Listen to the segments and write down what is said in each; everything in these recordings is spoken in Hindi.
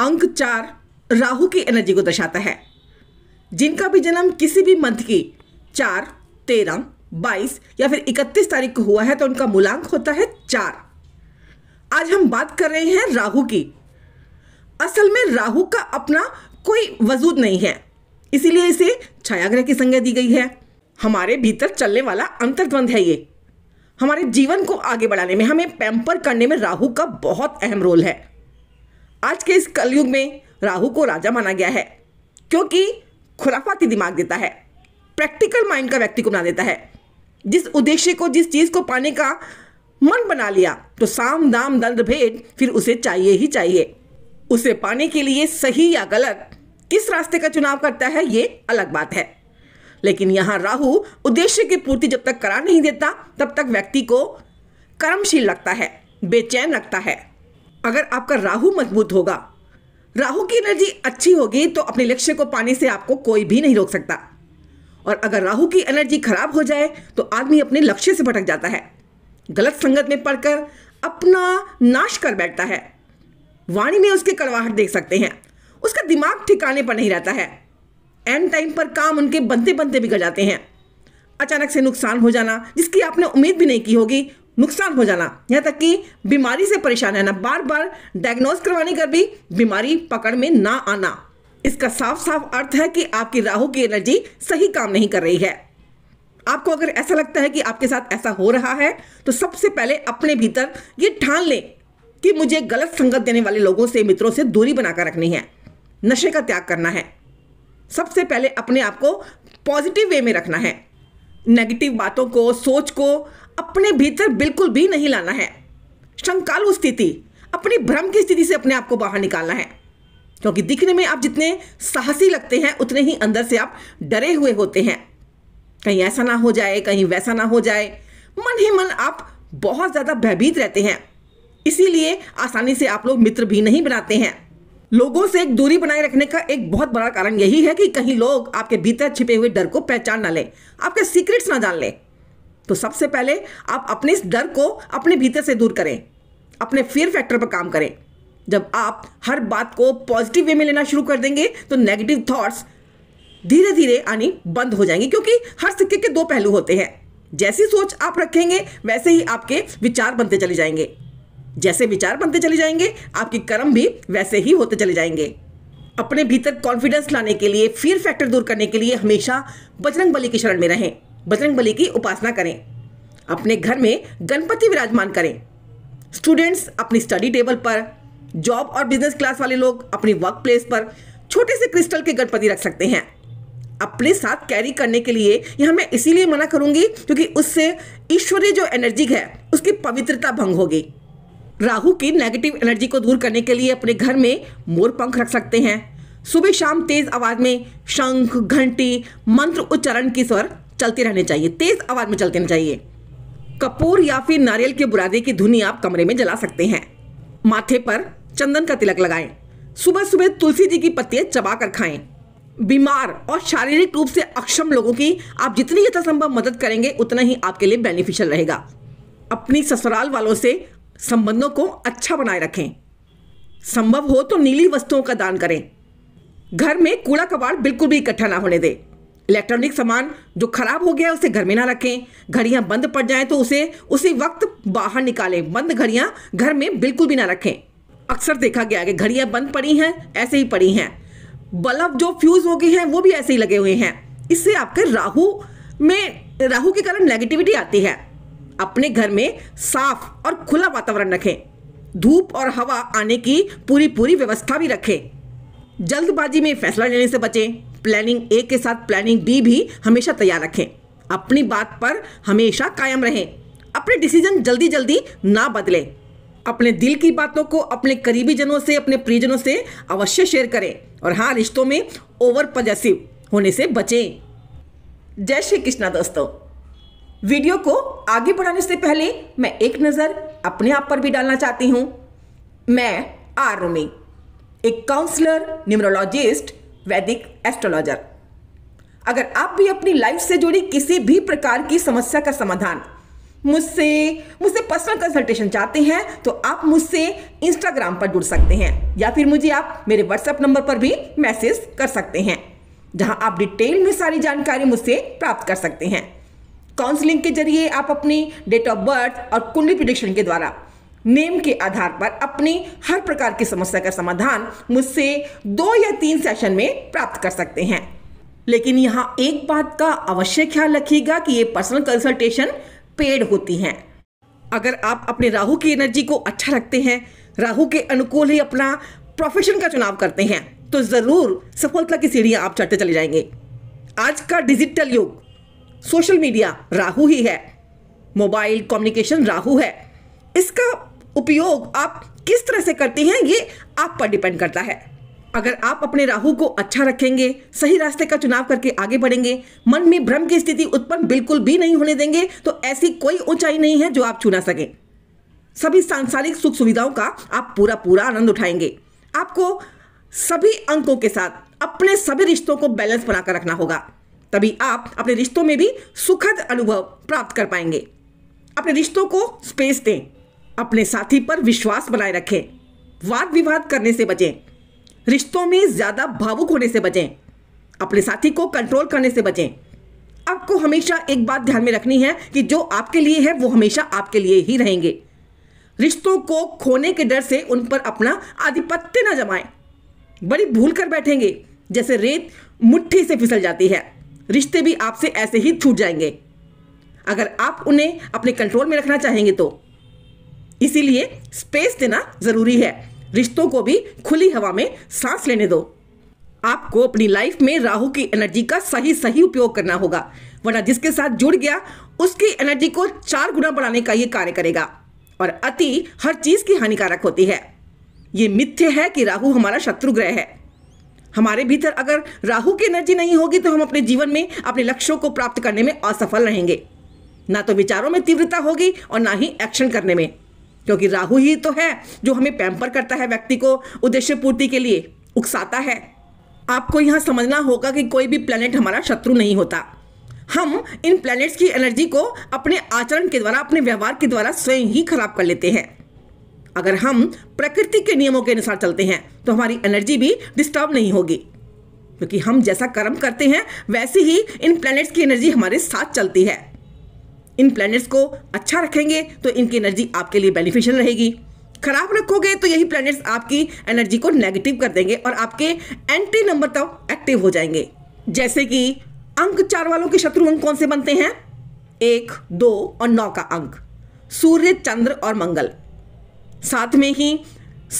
अंक 4 राहु की एनर्जी को दर्शाता है। जिनका भी जन्म किसी भी मंथ की 4, 13, 22 या फिर 31 तारीख को हुआ है तो उनका मूलांक होता है 4। आज हम बात कर रहे हैं राहु की। असल में राहु का अपना कोई वजूद नहीं है, इसीलिए इसे छायाग्रह की संज्ञा दी गई है। हमारे भीतर चलने वाला अंतर्द्वंद है ये। हमारे जीवन को आगे बढ़ाने में, हमें पैम्पर करने में राहु का बहुत अहम रोल है। आज के इस कलयुग में राहु को राजा माना गया है क्योंकि खुराफाती दिमाग देता है, प्रैक्टिकल माइंड का व्यक्ति को बना देता है। जिस उद्देश्य को, जिस चीज़ को पाने का मन बना लिया तो साम दाम दंड भेद फिर उसे चाहिए ही चाहिए। उसे पाने के लिए सही या गलत किस रास्ते का चुनाव करता है ये अलग बात है, लेकिन यहाँ राहु उद्देश्य की पूर्ति जब तक करा नहीं देता तब तक व्यक्ति को कर्मशील लगता है, बेचैन लगता है। अगर आपका राहु मजबूत होगा, राहु की एनर्जी अच्छी होगी तो अपने लक्ष्य को पाने से आपको कोई भी नहीं रोक सकता। और अगर राहु की एनर्जी खराब हो जाए तो आदमी अपने लक्ष्य से भटक जाता है, गलत संगत में पड़कर अपना नाश कर बैठता है। वाणी में उसकी कड़वाहट देख सकते हैं, उसका दिमाग ठिकाने पर नहीं रहता है। एंड टाइम पर काम उनके बनते बनते बिगड़ जाते हैं। अचानक से नुकसान हो जाना, जिसकी आपने उम्मीद भी नहीं की होगी, नुकसान हो जाना, यहाँ तक कि बीमारी से परेशान है ना, बार बार डायग्नोज करवाने कर भी बीमारी पकड़ में ना आना। इसका साफ साफ अर्थ है कि आपकी राहु की एनर्जी सही काम नहीं कर रही है। आपको अगर ऐसा लगता है कि आपके साथ ऐसा हो रहा है तो सबसे पहले अपने भीतर ये ठान लें कि मुझे गलत संगत देने वाले लोगों से, मित्रों से दूरी बनाकर रखनी है, नशे का त्याग करना है। सबसे पहले अपने आप को पॉजिटिव वे में रखना है। नेगेटिव बातों को, सोच को अपने भीतर बिल्कुल भी नहीं लाना है। शंकालु स्थिति, अपनी भ्रम की स्थिति से अपने आप को बाहर निकालना है, क्योंकि दिखने में आप जितने साहसी लगते हैं उतने ही अंदर से आप डरे हुए होते हैं। कहीं ऐसा ना हो जाए, कहीं वैसा ना हो जाए, मन ही मन आप बहुत ज़्यादा भयभीत रहते हैं। इसीलिए आसानी से आप लोग मित्र भी नहीं बनाते हैं। लोगों से एक दूरी बनाए रखने का एक बहुत बड़ा कारण यही है कि कहीं लोग आपके भीतर छिपे हुए डर को पहचान ना लें, आपके सीक्रेट्स ना जान लें। तो सबसे पहले आप अपने इस डर को अपने भीतर से दूर करें, अपने फियर फैक्टर पर काम करें। जब आप हर बात को पॉजिटिव वे में लेना शुरू कर देंगे तो नेगेटिव थॉट्स धीरे धीरे आनी बंद हो जाएंगी, क्योंकि हर सिक्के के दो पहलू होते हैं। जैसी सोच आप रखेंगे वैसे ही आपके विचार बनते चले जाएंगे, जैसे विचार बनते चले जाएंगे आपके कर्म भी वैसे ही होते चले जाएंगे। अपने भीतर कॉन्फिडेंस लाने के लिए, फियर फैक्टर दूर करने के लिए हमेशा बजरंग बली की शरण में रहें, बजरंग बली की उपासना करें। अपने घर में गणपति विराजमान करें। स्टूडेंट्स अपनी स्टडी टेबल पर, जॉब और बिजनेस क्लास वाले लोग अपनी वर्क प्लेस पर छोटे से क्रिस्टल के गणपति रख सकते हैं अपने साथ कैरी करने के लिए। यह मैं इसीलिए मना करूँगी क्योंकि उससे ईश्वरीय जो एनर्जी है उसकी पवित्रता भंग होगी। राहु की नेगेटिव एनर्जी को दूर करने के लिए अपने घर में मोर पंख रख सकते हैं। सुबह शाम तेज आवाज़ में शंख, घंटी, मंत्र उच्चारण की स्वर चलते रहने चाहिए, तेज आवाज़ में चलते रहने चाहिए। कपूर या फिर नारियल के बुरादे की धुनी आप कमरे में जला सकते हैं। माथे पर चंदन का तिलक लगाएं। सुबह सुबह तुलसी जी की पत्तियाँ चबाकर खाएं। बीमार और शारीरिक रूप से अक्षम लोगों की आप जितनी यथासंभव मदद करेंगे उतना ही आपके लिए बेनिफिशियल रहेगा। अपनी ससुराल वालों से संबंधों को अच्छा बनाए रखें। संभव हो तो नीली वस्तुओं का दान करें। घर में कूड़ा कबाड़ बिल्कुल भी इकट्ठा ना होने दें। इलेक्ट्रॉनिक सामान जो खराब हो गया है उसे घर में ना रखें। घड़ियाँ बंद पड़ जाएं तो उसे उसी वक्त बाहर निकालें। बंद घड़ियाँ घर में बिल्कुल भी ना रखें। अक्सर देखा गया है कि घड़ियाँ बंद पड़ी हैं, ऐसे ही पड़ी हैं। बल्ब जो फ्यूज़ हो गए हैं वो भी ऐसे ही लगे हुए हैं। इससे आपके राहु के कारण नेगेटिविटी आती है। अपने घर में साफ और खुला वातावरण रखें। धूप और हवा आने की पूरी व्यवस्था भी रखें। जल्दबाजी में फैसला लेने से बचें। प्लानिंग ए के साथ प्लानिंग बी भी हमेशा तैयार रखें। अपनी बात पर हमेशा कायम रहें। अपने डिसीजन जल्दी जल्दी ना बदलें। अपने दिल की बातों को अपने करीबी जनों से, अपने प्रियजनों से अवश्य शेयर करें। और हाँ, रिश्तों में ओवर पजेसिव होने से बचें। जय श्री कृष्णा दोस्तों। वीडियो को आगे बढ़ाने से पहले मैं एक नज़र अपने आप पर भी डालना चाहती हूँ। मैं आर रूमी, एक काउंसलर, न्यूमरोलॉजिस्ट, वैदिक एस्ट्रोलॉजर। अगर आप भी अपनी लाइफ से जुड़ी किसी भी प्रकार की समस्या का समाधान मुझसे पर्सनल कंसल्टेशन चाहते हैं तो आप मुझसे इंस्टाग्राम पर जुड़ सकते हैं या फिर मुझे आप मेरे व्हाट्सएप नंबर पर भी मैसेज कर सकते हैं, जहां आप डिटेल में सारी जानकारी मुझसे प्राप्त कर सकते हैं। काउंसलिंग के जरिए आप अपनी डेट ऑफ बर्थ और कुंडली प्रेडिक्शन के द्वारा नेम के आधार पर अपनी हर प्रकार की समस्या का समाधान मुझसे 2 या 3 सेशन में प्राप्त कर सकते हैं। लेकिन यहाँ एक बात का अवश्य ख्याल रखिएगा कि ये पर्सनल कंसल्टेशन पेड होती हैं। अगर आप अपने राहु की एनर्जी को अच्छा रखते हैं, राहु के अनुकूल ही अपना प्रोफेशन का चुनाव करते हैं, तो ज़रूर सफलता की सीढ़ियाँ आप चढ़ते चले जाएंगे। आज का डिजिटल युग, सोशल मीडिया राहु ही है, मोबाइल कम्युनिकेशन राहु है। इसका उपयोग आप किस तरह से करते हैं ये आप पर डिपेंड करता है। अगर आप अपने राहु को अच्छा रखेंगे, सही रास्ते का चुनाव करके आगे बढ़ेंगे, मन में भ्रम की स्थिति उत्पन्न बिल्कुल भी नहीं होने देंगे, तो ऐसी कोई ऊंचाई नहीं है जो आप छू ना सकें। सभी सांसारिक सुख सुविधाओं का आप पूरा आनंद उठाएंगे। आपको सभी अंकों के साथ अपने सभी रिश्तों को बैलेंस बनाकर रखना होगा, तभी आप अपने रिश्तों में भी सुखद अनुभव प्राप्त कर पाएंगे। अपने रिश्तों को स्पेस दें, अपने साथी पर विश्वास बनाए रखें, वाद विवाद करने से बचें, रिश्तों में ज़्यादा भावुक होने से बचें, अपने साथी को कंट्रोल करने से बचें। आपको हमेशा एक बात ध्यान में रखनी है कि जो आपके लिए है वो हमेशा आपके लिए ही रहेंगे। रिश्तों को खोने के डर से उन पर अपना आधिपत्य न जमाएं, बड़ी भूल कर बैठेंगे। जैसे रेत मुट्ठी से फिसल जाती है, रिश्ते भी आपसे ऐसे ही छूट जाएंगे अगर आप उन्हें अपने कंट्रोल में रखना चाहेंगे तो। इसीलिए स्पेस देना जरूरी है, रिश्तों को भी खुली हवा में सांस लेने दो। आपको अपनी लाइफ में राहु की एनर्जी का सही उपयोग करना होगा, वरना जिसके साथ जुड़ गया उसकी एनर्जी को 4 गुना बढ़ाने का ये कार्य करेगा। और अति हर चीज की हानिकारक होती है। ये मिथ्य है कि राहु हमारा शत्रु ग्रह है। हमारे भीतर अगर राहु की एनर्जी नहीं होगी तो हम अपने जीवन में अपने लक्ष्यों को प्राप्त करने में असफल रहेंगे। ना तो विचारों में तीव्रता होगी और ना ही एक्शन करने में, क्योंकि राहु ही तो है जो हमें पैम्पर करता है, व्यक्ति को उद्देश्य पूर्ति के लिए उकसाता है। आपको यहाँ समझना होगा कि कोई भी प्लेनेट हमारा शत्रु नहीं होता। हम इन प्लेनेट्स की एनर्जी को अपने आचरण के द्वारा, अपने व्यवहार के द्वारा स्वयं ही खराब कर लेते हैं। अगर हम प्रकृति के नियमों के अनुसार चलते हैं तो हमारी एनर्जी भी डिस्टर्ब नहीं होगी, क्योंकि हम जैसा कर्म करते हैं वैसे ही इन प्लेनेट्स की एनर्जी हमारे साथ चलती है। इन प्लैनेट्स को अच्छा रखेंगे तो इनकी एनर्जी आपके लिए बेनिफिशियल रहेगी, खराब रखोगे तो यही प्लैनेट्स आपकी एनर्जी को नेगेटिव कर देंगे और आपके एंटी नंबर तक एक्टिव हो जाएंगे। जैसे कि अंक 4 वालों के शत्रु अंक कौन से बनते हैं? 1, 2 और 9 का अंक, सूर्य, चंद्र और मंगल। साथ में ही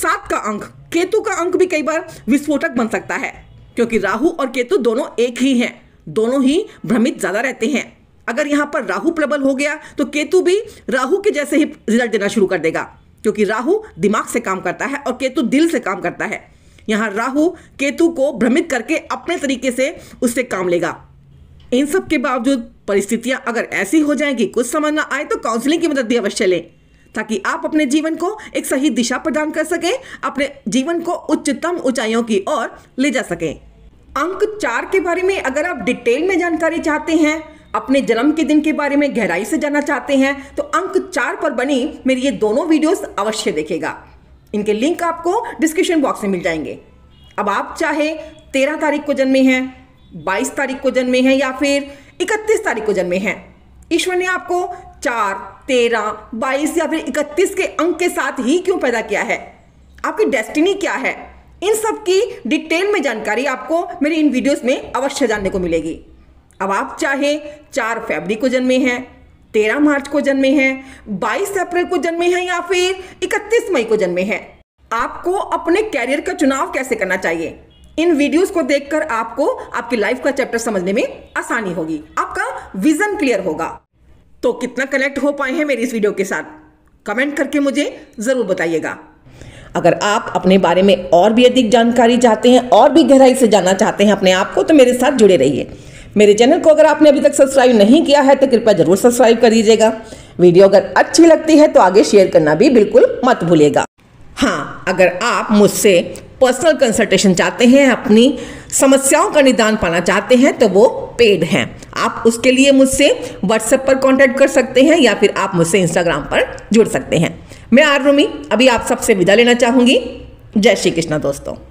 7 का अंक, केतु का अंक भी कई बार विस्फोटक बन सकता है, क्योंकि राहु और केतु दोनों एक ही हैं, दोनों ही भ्रमित ज़्यादा रहते हैं। अगर यहाँ पर राहु प्रबल हो गया तो केतु भी राहु के जैसे ही रिजल्ट देना शुरू कर देगा, क्योंकि राहु दिमाग से काम करता है और केतु दिल से काम करता है। यहाँ राहु केतु को भ्रमित करके अपने तरीके से उससे काम लेगा। इन सब के बावजूद परिस्थितियाँ अगर ऐसी हो जाएं कि कुछ समझ ना आए तो काउंसलिंग की मदद भी अवश्य लें, ताकि आप अपने जीवन को एक सही दिशा प्रदान कर सकें, अपने जीवन को उच्चतम ऊंचाइयों की ओर ले जा सकें। अंक 4 के बारे में अगर आप डिटेल में जानकारी चाहते हैं, अपने जन्म के दिन के बारे में गहराई से जानना चाहते हैं, तो अंक 4 पर बनी मेरी ये दोनों वीडियोस अवश्य देखिएगा। इनके लिंक आपको डिस्क्रिप्शन बॉक्स में मिल जाएंगे। अब आप चाहे 13 तारीख को जन्मे हैं, 22 तारीख को जन्मे हैं या फिर 31 तारीख को जन्मे हैं, ईश्वर ने आपको 4, 13, 22 या फिर 31 के अंक के साथ ही क्यों पैदा किया है, आपकी डेस्टिनी क्या है, इन सब की डिटेल में जानकारी आपको मेरी इन वीडियोस में अवश्य जानने को मिलेगी। अब आप चाहे 4 फरवरी को जन्मे हैं, 13 मार्च को जन्मे हैं, 22 अप्रैल को जन्मे हैं या फिर 31 मई को जन्मे हैं, आपको अपने कैरियर का चुनाव कैसे करना चाहिए, इन वीडियोस को देखकर आपको आपकी लाइफ का चैप्टर समझने में आसानी होगी, आपका विजन क्लियर होगा। तो कितना कनेक्ट हो पाए हैं मेरी इस वीडियो के साथ, कमेंट करके मुझे ज़रूर बताइएगा। अगर आप अपने बारे में और भी अधिक जानकारी चाहते हैं और भी गहराई से जानना चाहते हैं अपने आप को, तो मेरे साथ जुड़े रहिए। मेरे चैनल को अगर आपने अभी तक सब्सक्राइब नहीं किया है तो कृपया जरूर सब्सक्राइब कर दीजिएगा। वीडियो अगर अच्छी लगती है तो आगे शेयर करना भी बिल्कुल मत भूलिएगा। हाँ, अगर आप मुझसे पर्सनल कंसल्टेशन चाहते हैं, अपनी समस्याओं का निदान पाना चाहते हैं तो वो पेड हैं। आप उसके लिए मुझसे व्हाट्सएप पर कांटेक्ट कर सकते हैं या फिर आप मुझसे इंस्टाग्राम पर जुड़ सकते हैं। मैं आर रूमी अभी आप सबसे विदा लेना चाहूँगी। जय श्री कृष्णा दोस्तों।